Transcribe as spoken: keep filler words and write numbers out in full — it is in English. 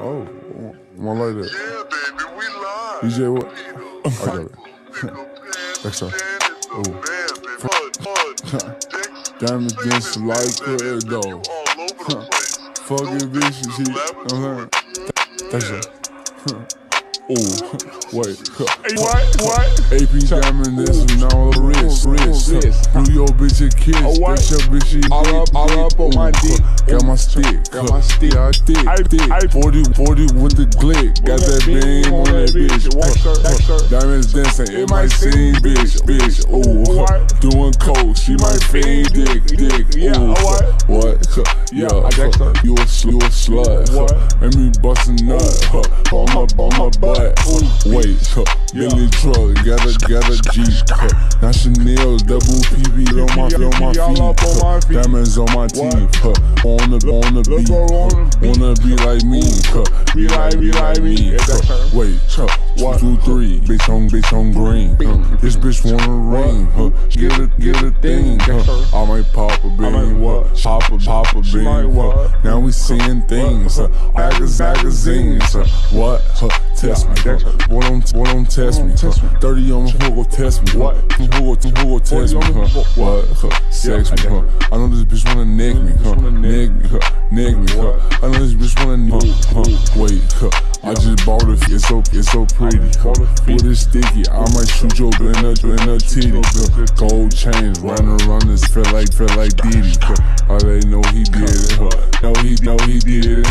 Oh, one like that. Yeah, baby, we live. You said what? I got it. Next time. Oh. Diamonds against some light clear though. Fucking vicious heat. I'm saying. Thanks. Oh, wait. What? What? A P diamond, this is now a wrist. Wrist. Do your bitch a kiss. Oh, what? Your bitch a all up, all up on my dick. Got my stick. Got my stick. I stick. I forty, forty with the click. Got that beam on that bitch. Diamonds dancing in my scene, bitch, bitch. Oh, doing coke. She my fiend, dick, dick. Yeah. What? Yeah. You a slut. What? And me bustin' nut. On my, on my butt. Ooh, wait, huh, yeah. Billy truck, got a, got a Jeep, huh, now Chanel's double P B on my, on my feet, huh, diamonds on my teeth, huh, on the, on the beat, huh, wanna be like me, huh, be like, be like me, huh, wait, huh, two, two, three, bitch on, bitch on green, huh, this bitch wanna ring, huh, get a, get a thing, huh, I might pop a bean, what, pop a, pop a bean, huh, now we seeing things, huh, magazines, huh, what, huh, test me, boy don't, boy don't test me, thirty on the hook will test me, what, who will, who will test me, huh, what, huh, sex me, huh, I know this bitch wanna neck me, huh, neck me, huh, neck me, huh, I know this bitch wanna neck me, huh, wait, huh, I just bought it, it's so, it's so pretty, huh, what is sticky, I might shoot your in a, in a titty, huh, gold chains, running around this feel like, feel like Diddy, huh, I already know he did it, huh, know he, know he did it,